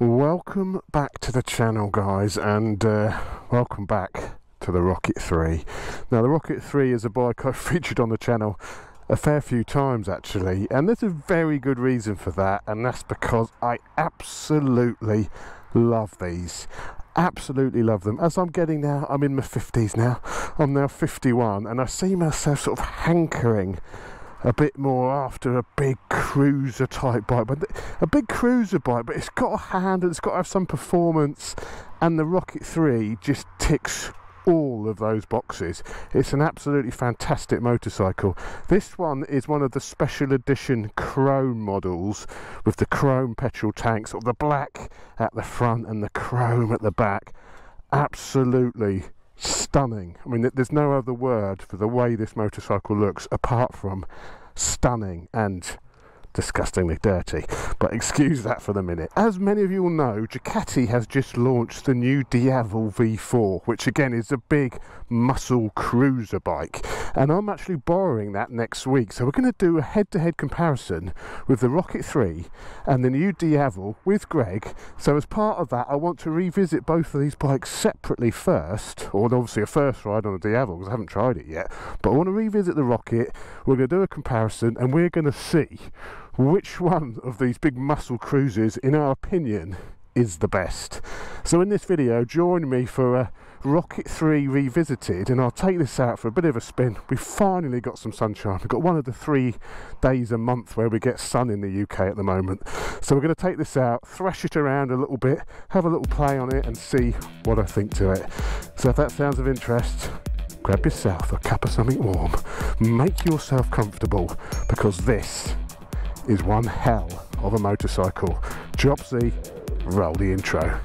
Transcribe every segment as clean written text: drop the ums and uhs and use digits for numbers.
Welcome back to the channel, guys, and welcome back to the Rocket 3. Now, the Rocket 3 is a bike I've featured on the channel a fair few times, actually, and there's a very good reason for that, and that's because I absolutely love these. Absolutely love them. As I'm getting now, I'm in my 50s now, I'm now 51, and I see myself sort of hankering a bit more after a big cruiser type bike, but it's got a hand and it's got to have some performance, and the Rocket 3 just ticks all of those boxes. It's an absolutely fantastic motorcycle. This one is one of the special edition chrome models with the chrome petrol tanks, or the black at the front and the chrome at the back. Absolutely stunning. I mean, there's no other word for the way this motorcycle looks apart from stunning and disgustingly dirty, but excuse that for the minute. As many of you will know, Ducati has just launched the new Diavel V4, which again is a big muscle cruiser bike, and I'm actually borrowing that next week, so we're going to do a head-to-head comparison with the Rocket 3 and the new Diavel with Greg. So as part of that, I want to revisit both of these bikes separately first, or obviously a first ride on a Diavel because I haven't tried it yet, but I want to revisit the Rocket. We're going to do a comparison and we're going to see which one of these big muscle cruisers, in our opinion, is the best. So in this video, join me for a Rocket 3 revisited, and I'll take this out for a bit of a spin. We finally got some sunshine. We've got one of the 3 days a month where we get sun in the UK at the moment, so we're going to take this out, thrash it around a little bit, have a little play on it and see what I think to it. So if that sounds of interest, grab yourself a cup of something warm, make yourself comfortable, because this is one hell of a motorcycle. Jopsy, roll the intro.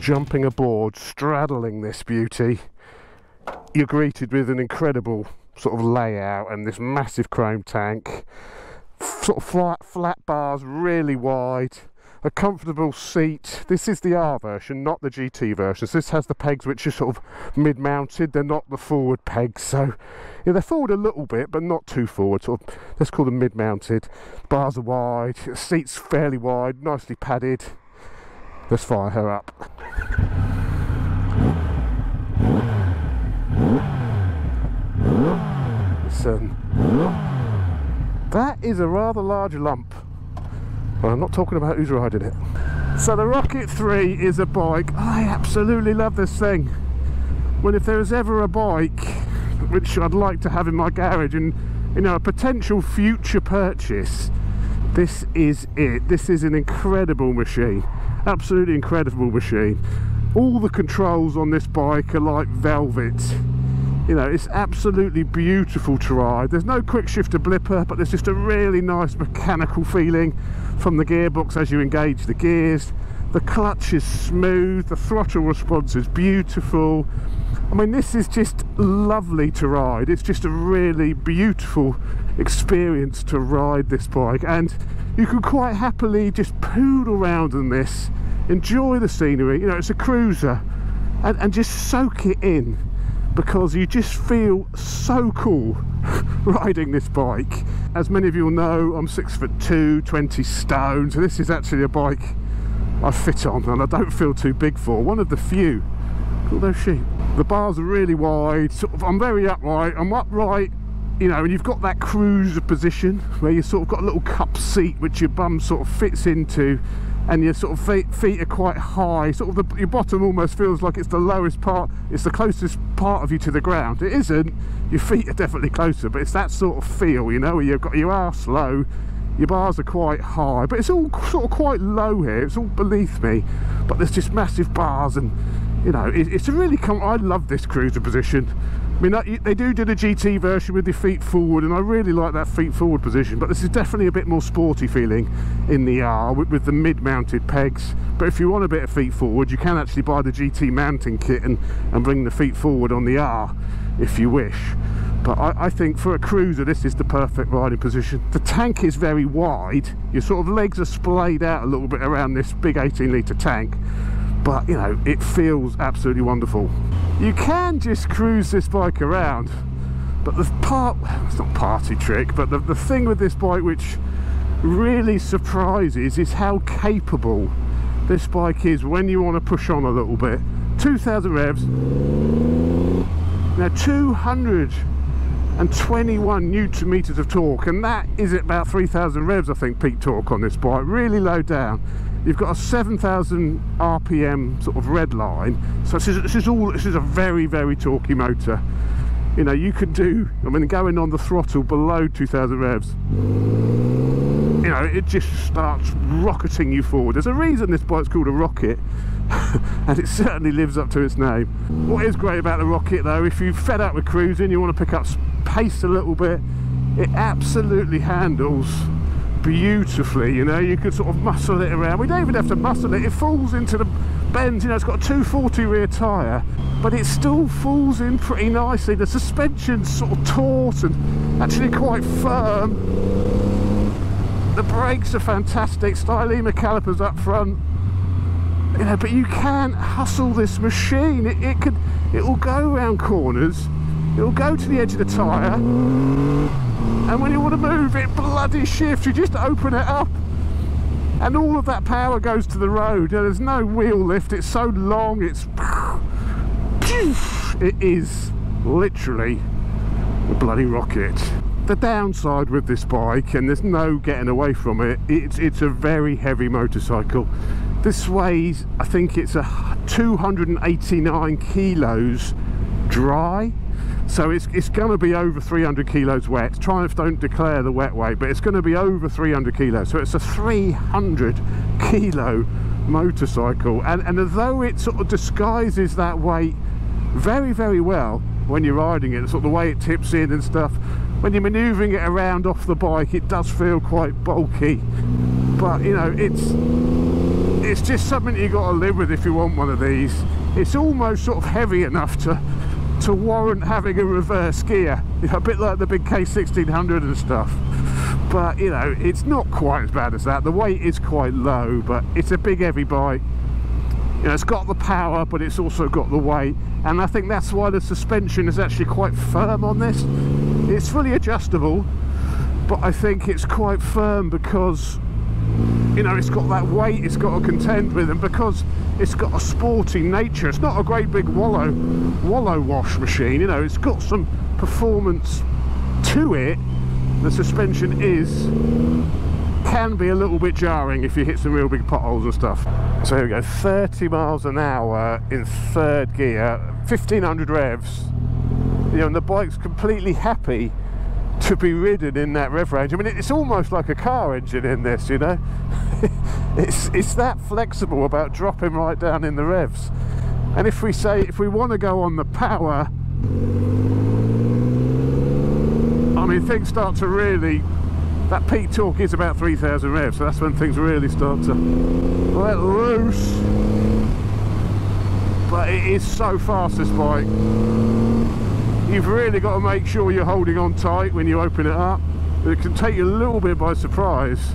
Jumping aboard, straddling this beauty, you're greeted with an incredible sort of layout and this massive chrome tank, sort of flat bars, really wide, a comfortable seat. This is the R version, not the GT version. So this has the pegs which are sort of mid-mounted, they're not the forward pegs, so yeah, they're forward a little bit but not too forward, sort of, let's call them mid-mounted. Bars are wide, the seat's fairly wide, nicely padded. Let's fire her up. That is a rather large lump. Well, I'm not talking about who's riding it. So the Rocket 3 is a bike. I absolutely love this thing. Well, if there is ever a bike which I'd like to have in my garage and, you know, a potential future purchase, this is it. This is an incredible machine. Absolutely incredible machine. All the controls on this bike are like velvet. You know, it's absolutely beautiful to ride. There's no quick shifter blipper, but there's just a really nice mechanical feeling from the gearbox as you engage the gears. The clutch is smooth, the throttle response is beautiful. I mean, this is just lovely to ride. It's just a really beautiful experience to ride this bike, and you can quite happily just poodle around in this, enjoy the scenery. You know, it's a cruiser, and just soak it in, because you just feel so cool riding this bike. As many of you will know, I'm 6'2", 20 stone, so this is actually a bike I fit on and I don't feel too big for. One of the few. Look at those sheep. The bars are really wide, sort of, I'm upright, you know, and you've got that cruiser position where you sort of got a little cup seat which your bum sort of fits into, and your sort of feet are quite high, sort of your bottom almost feels like it's the lowest part, it's the closest part of you to the ground. It isn't, your feet are definitely closer, but it's that sort of feel, you know, where you've got your arse low, your bars are quite high, but it's all sort of quite low here, it's all beneath me, but there's just massive bars, and you know, it's a really I love this cruiser position. I mean, they do the GT version with your feet forward, and I really like that feet forward position, but this is definitely a bit more sporty feeling in the R with the mid-mounted pegs. But if you want a bit of feet forward, you can actually buy the GT mounting kit and bring the feet forward on the R if you wish. But I think for a cruiser this is the perfect riding position. The tank is very wide, your sort of legs are splayed out a little bit around this big 18-litre tank, but you know, it feels absolutely wonderful. You can just cruise this bike around, but the part, it's not a party trick, but the thing with this bike which really surprises is how capable this bike is when you want to push on a little bit. 2,000 revs. Now 221 newton meters of torque, and that is at about 3,000 revs I think, peak torque on this bike, really low down. You've got a 7,000 RPM sort of red line, so this is a very, very torquey motor. You know, you could do, I mean, going on the throttle below 2,000 revs, you know, it just starts rocketing you forward. There's a reason this bike's called a rocket, and it certainly lives up to its name. What is great about the rocket though, if you're fed up with cruising, you want to pick up pace a little bit, it absolutely handles beautifully. You know, you could sort of muscle it around. We don't even have to muscle it, it falls into the bends. You know, it's got a 240 rear tyre, but it still falls in pretty nicely. The suspension's sort of taut and actually quite firm. The brakes are fantastic, Stylema calipers up front. You know, but you can hustle this machine. It will go around corners, it'll go to the edge of the tyre, and when you want to move it, bloody shift, you just open it up and all of that power goes to the road. There's no wheel lift, it's so long, it is literally a bloody rocket. The downside with this bike, and there's no getting away from it, it's a very heavy motorcycle. This weighs, I think it's a 289 kilos dry, so it's going to be over 300 kilos wet. Triumph don't declare the wet weight, but it's going to be over 300 kilos, so it's a 300 kilo motorcycle, and although it sort of disguises that weight very, very well when you're riding it, sort of the way it tips in and stuff, when you're manoeuvring it around off the bike, it does feel quite bulky. But you know, it's just something you got to live with if you want one of these. It's almost sort of heavy enough to warrant having a reverse gear, you know, a bit like the big K1600 and stuff. But you know, it's not quite as bad as that. The weight is quite low, but it's a big heavy bike. You know, it's got the power, but it's also got the weight, and I think that's why the suspension is actually quite firm on this. It's fully adjustable, but I think it's quite firm because, you know, it's got that weight it's got to contend with, and because it's got a sporty nature, it's not a great big wallow wash machine. You know, it's got some performance to it. The suspension can be a little bit jarring if you hit some real big potholes and stuff. So here we go, 30 miles an hour in third gear, 1500 revs. You know, and the bike's completely happy to be ridden in that rev range. I mean, it's almost like a car engine in this, you know. it's that flexible about dropping right down in the revs. And if we want to go on the power, I mean, things start to really, that peak torque is about 3,000 revs, so that's when things really start to let loose. But it is so fast, this bike. You've really got to make sure you're holding on tight when you open it up. It can take you a little bit by surprise.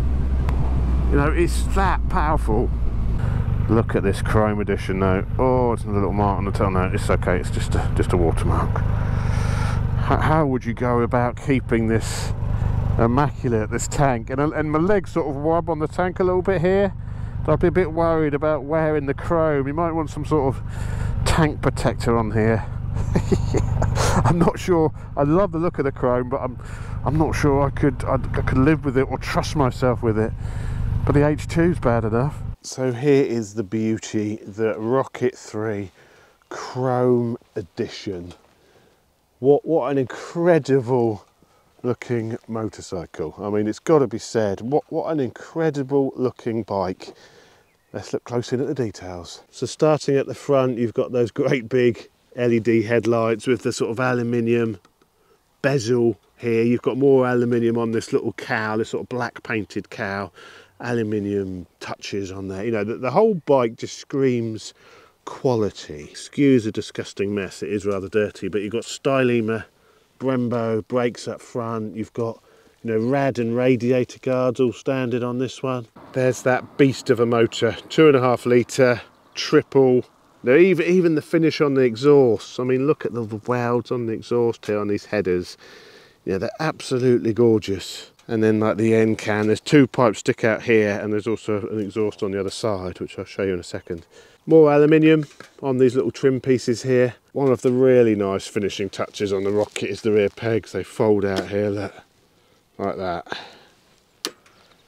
You know, it's that powerful. Look at this chrome edition though. Oh, it's another little mark on the tongue. No, it's okay, it's just a watermark. How would you go about keeping this immaculate, this tank? And my legs sort of wob on the tank a little bit here. So I'd be a bit worried about wearing the chrome. You might want some sort of tank protector on here. I'm not sure. I love the look of the chrome, but I'm not sure I could live with it or trust myself with it. But the H2's bad enough. So here is the beauty, the Rocket 3 Chrome Edition. What an incredible looking motorcycle. I mean, it's got to be said. What an incredible looking bike. Let's look close in at the details. So starting at the front, you've got those great big LED headlights with the sort of aluminium bezel here. You've got more aluminium on this little cowl, this sort of black painted cowl, aluminium touches on there. You know, the whole bike just screams quality. Excuse a disgusting mess, it is rather dirty, but you've got Stylema Brembo brakes up front. You've got, you know, rad and radiator guards all standard on this one. There's that beast of a motor, 2.5 litre triple. Now even the finish on the exhaust, I mean, look at the welds on the exhaust here on these headers. Yeah, they're absolutely gorgeous. And then like the end can, there's two pipes stick out here, and there's also an exhaust on the other side, which I'll show you in a second. More aluminium on these little trim pieces here. One of the really nice finishing touches on the Rocket is the rear pegs. They fold out here, look, like that.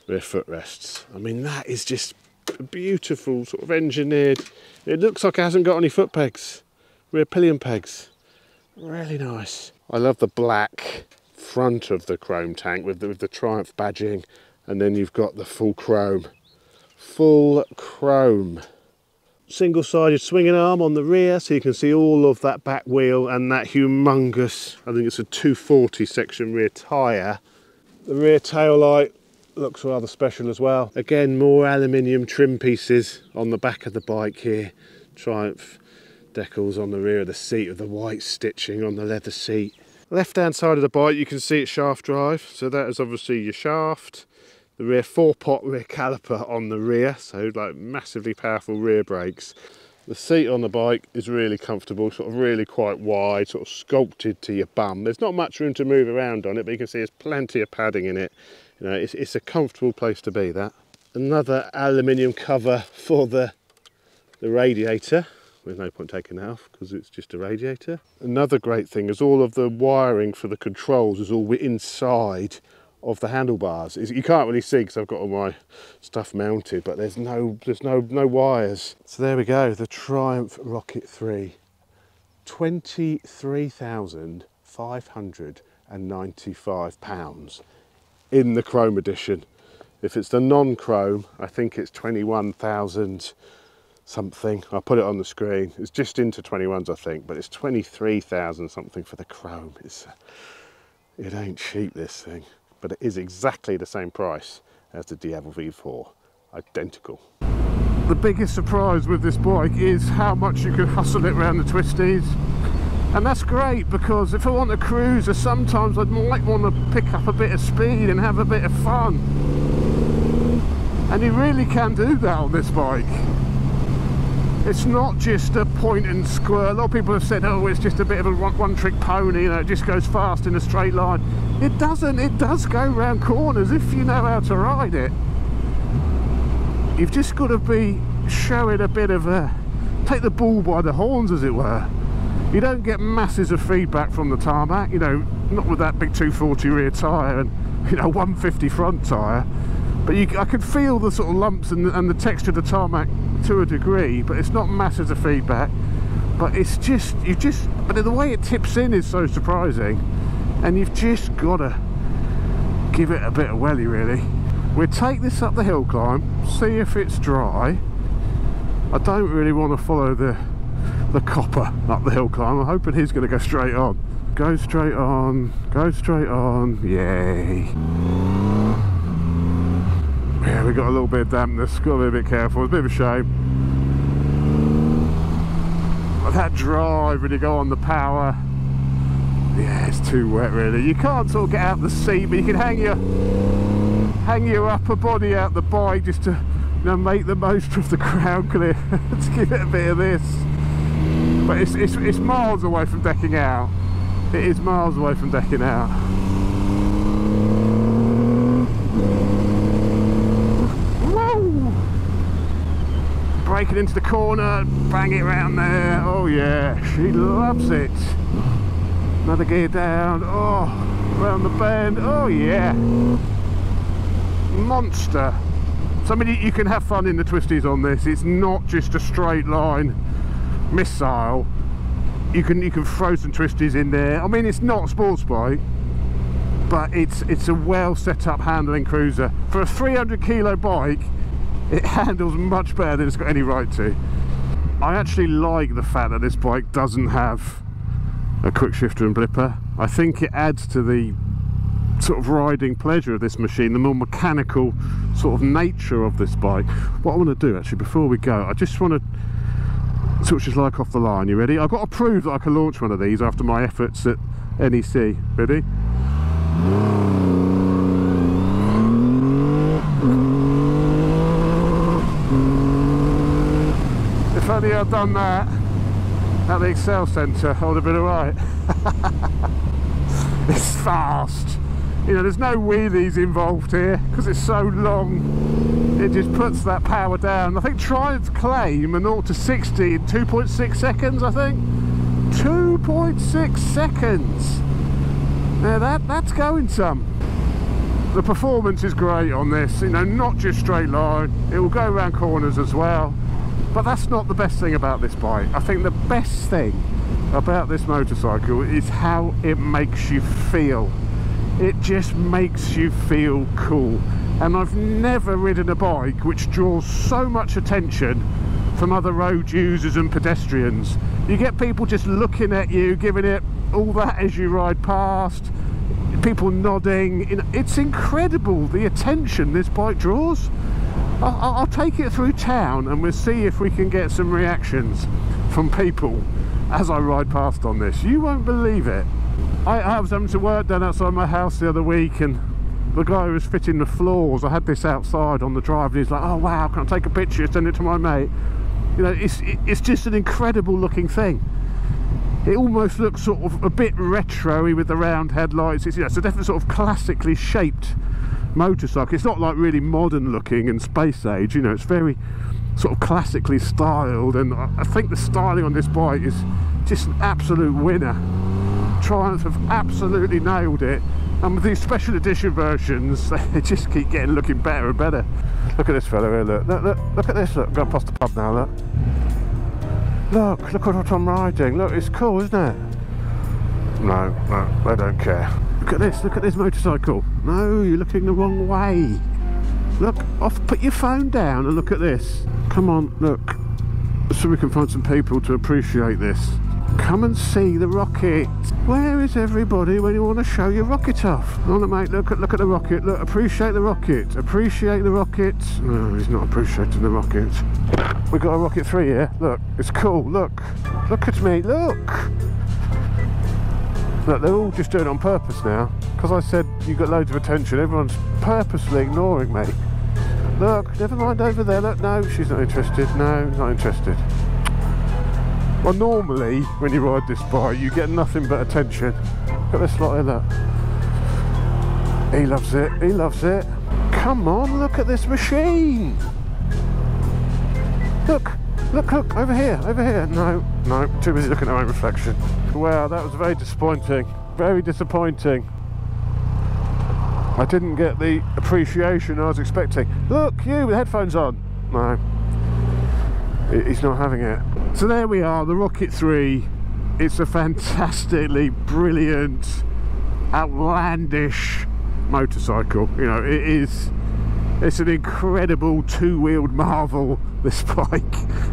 Rear footrests. I mean, that is just a beautiful sort of engineered. It looks like it hasn't got any foot pegs, rear pillion pegs. Really nice. I love the black front of the chrome tank with the Triumph badging, and then you've got the full chrome. Full chrome. Single-sided swinging arm on the rear, so you can see all of that back wheel and that humongous, I think it's a 240 section rear tyre. The rear tail light looks rather special as well. Again, more aluminium trim pieces on the back of the bike here. Triumph decals on the rear of the seat, with the white stitching on the leather seat. Left hand side of the bike, you can see it's shaft drive, so that is obviously your shaft. The rear 4-pot rear caliper on the rear, so like massively powerful rear brakes. The seat on the bike is really comfortable, sort of really quite wide, sort of sculpted to your bum. There's not much room to move around on it, but you can see there's plenty of padding in it. You know, it's a comfortable place to be, that. Another aluminium cover for the radiator. There's no point taking that off because it's just a radiator. Another great thing is all of the wiring for the controls is all inside of the handlebars. You can't really see because I've got all my stuff mounted, but there's no wires. So there we go, the Triumph Rocket 3, 23,595 pounds in the chrome edition. If it's the non-chrome, I think it's 21,000 something. I'll put it on the screen. It's just into 21s, I think, but it's 23,000 something for the chrome. It ain't cheap, this thing. But it is exactly the same price as the Diavel V4, identical. The biggest surprise with this bike is how much you can hustle it around the twisties. And that's great, because if I want a cruiser, sometimes I might want to pick up a bit of speed and have a bit of fun. And you really can do that on this bike. It's not just a point and square. A lot of people have said, oh, it's just a bit of a one-trick pony, you know, it just goes fast in a straight line. It doesn't. It does go round corners if you know how to ride it. You've just got to be showing a bit of a... take the bull by the horns, as it were. You don't get masses of feedback from the tarmac, you know, not with that big 240 rear tyre and, you know, 150 front tyre. But I could feel the sort of lumps and the texture of the tarmac to a degree, but it's not masses of feedback. But it's just, but the way it tips in is so surprising. And you've just got to give it a bit of welly, really. We'll take this up the hill climb, see if it's dry. I don't really want to follow the copper up the hill climb. I'm hoping he's going to go straight on. Go straight on, go straight on, yay. Yeah, we got a little bit of dampness, got to be a bit careful, it's a bit of a shame. But that drive, when you go on the power, yeah, it's too wet really. You can't sort of get out the seat, but you can hang your upper body out the bike just to, you know, make the most of the ground clear. Let's give it a bit of this. But it's miles away from decking out. It is miles away from decking out. Whoa! Breaking into the corner, bang it round there. Oh yeah, she loves it. Another gear down, oh, round the bend, oh yeah. Monster. So I mean, you can have fun in the twisties on this. It's not just a straight line missile. You can throw some twisties in there. I mean, it's not a sports bike, but it's a well set up handling cruiser. For a 300 kilo bike, it handles much better than it's got any right to. I actually like the fact that this bike doesn't have a quick shifter and blipper. I think it adds to the sort of riding pleasure of this machine, the more mechanical sort of nature of this bike. What I want to do actually before we go, I just want to switch this like off the line. You ready? I've got to prove that I can launch one of these after my efforts at NEC. Ready? If only I'd done that at the Excel Centre, I would have been alright. It's fast. You know, there's no wheelies involved here because it's so long. It just puts that power down. I think Triumph claim a 0 to 60 in 2.6 seconds. I think 2.6 seconds. Now that's going some. The performance is great on this. You know, not just straight line. It will go around corners as well. But that's not the best thing about this bike. I think the best thing about this motorcycle is how it makes you feel. It just makes you feel cool. And I've never ridden a bike which draws so much attention from other road users and pedestrians. You get people just looking at you, giving it all that as you ride past, people nodding. It's incredible the attention this bike draws. I'll take it through town and we'll see if we can get some reactions from people as I ride past on this. You won't believe it. I was having some work done outside my house the other week and the guy who was fitting the floors, I had this outside on the drive and he's like, oh wow, can I take a picture, send it to my mate? You know, it's just an incredible looking thing. It almost looks sort of a bit retro-y with the round headlights. It's, you know, it's a definite sort of classically shaped motorcycle. It's not like really modern looking and space age, you know, it's very sort of classically styled, and I think the styling on this bike is just an absolute winner. Triumph have absolutely nailed it, and with these special edition versions they just keep getting looking better and better. Look at this fella here, look at this, look, I'm going past the pub now, look what I'm riding, look, it's cool isn't it? No, they don't care. Look at this motorcycle. No, you're looking the wrong way. Look, off, put your phone down and look at this. Come on, look. So we can find some people to appreciate this. Come and see the rocket. Where is everybody when you want to show your rocket off? On it, mate, look at the rocket. Look, appreciate the rocket. Appreciate the rocket. No, he's not appreciating the rocket. We've got a Rocket 3 here. Look, it's cool, look. Look at me, look. Look, they're all just doing it on purpose now. Because I said you've got loads of attention, everyone's purposely ignoring me. Look, never mind over there, look, no, she's not interested, no, not interested. Well, normally, when you ride this bike, you get nothing but attention. Look at this lot here, look. He loves it, he loves it. Come on, look at this machine. Look. Look, look, over here, over here. No, too busy looking at my own reflection. Wow, that was very disappointing. Very disappointing. I didn't get the appreciation I was expecting. Look, you, with headphones on. No, he's not having it. So there we are, the Rocket 3. It's a fantastically brilliant, outlandish motorcycle. You know, it is... It's an incredible two-wheeled marvel, this bike,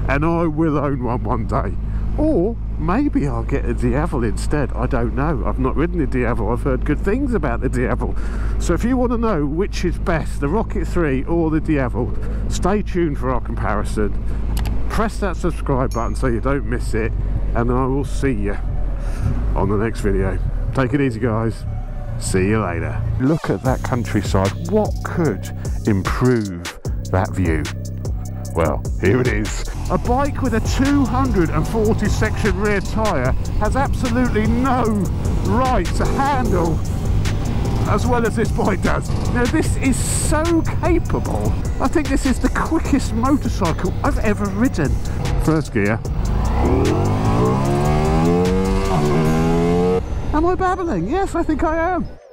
and I will own one day. Or maybe I'll get a Diavel instead, I don't know. I've not ridden a Diavel, I've heard good things about the Diavel. So if you want to know which is best, the Rocket 3 or the Diavel, stay tuned for our comparison. Press that subscribe button so you don't miss it, and I will see you on the next video. Take it easy, guys. See you later. Look at that countryside. What could improve that view? Well, here it is. A bike with a 240 section rear tyre has absolutely no right to handle as well as this bike does. Now this is so capable. I think this is the quickest motorcycle I've ever ridden. First gear. Am I babbling? Yes, I think I am.